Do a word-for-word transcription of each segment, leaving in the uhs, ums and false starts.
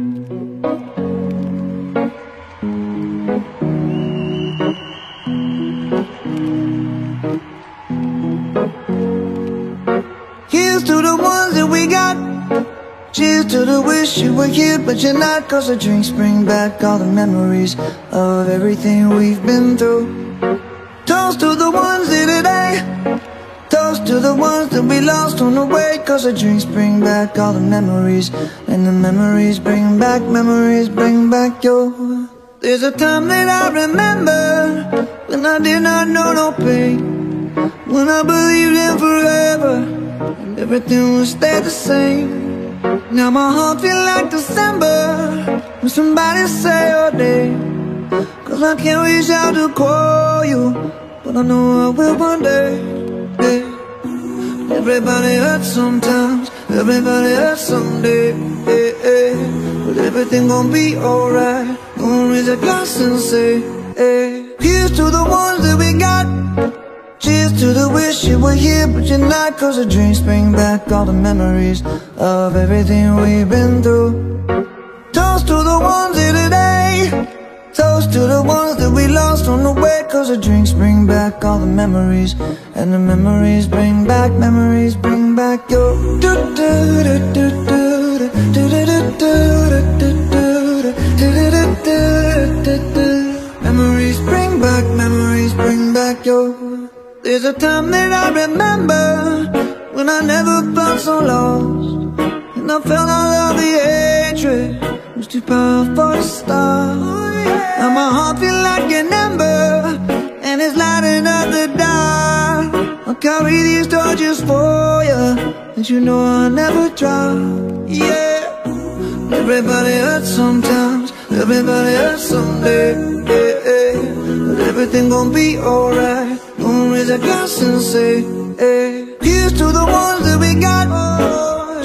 Here's to the ones that we got. Cheers to the wish you were here but you're not, cause the drinks bring back all the memories of everything we've been through. Toast to the ones here today. Toast to the ones that we lost on the way, cause the drinks bring back all the memories, and the memories bring back, memories bring back your. There's a time that I remember when I did not know no pain, when I believed in forever and everything would stay the same. Now my heart feels like December when somebody say your name, cause I can't reach out to call you, but I know I will one day, hey. Everybody hurts sometimes, everybody hurts someday, hey, hey. But everything gon' be alright, gonna raise a glass and say, hey. Here's to the ones that we got. Cheers to the wish you were here but you're not, cause the dreams bring back all the memories of everything we've been through. Toast to the ones here today. Toast to the ones that we lost on the way, cause the drinks bring back all the memories, and the memories bring back, memories bring back your. Memories bring back, memories bring back your. There's a time that I remember when I never felt so lost, and I felt all of the hatred, it was too powerful to stop. Now my heart feels like an ember, and it's lighting up the dark. I'll carry these torches for you, and you know I'll never drop. Yeah, everybody hurts sometimes, everybody hurts someday, yeah, yeah. But everything gon' be alright, gonna raise a glass and say, hey. Here's to the ones that we got, oh.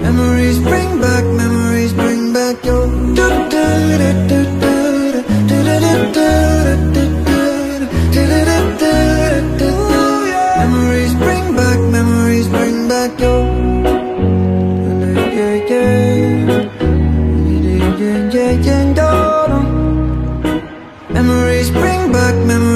Memories bring back, memories bring back your. Memories bring back, memories bring back your. Memories bring back, memories.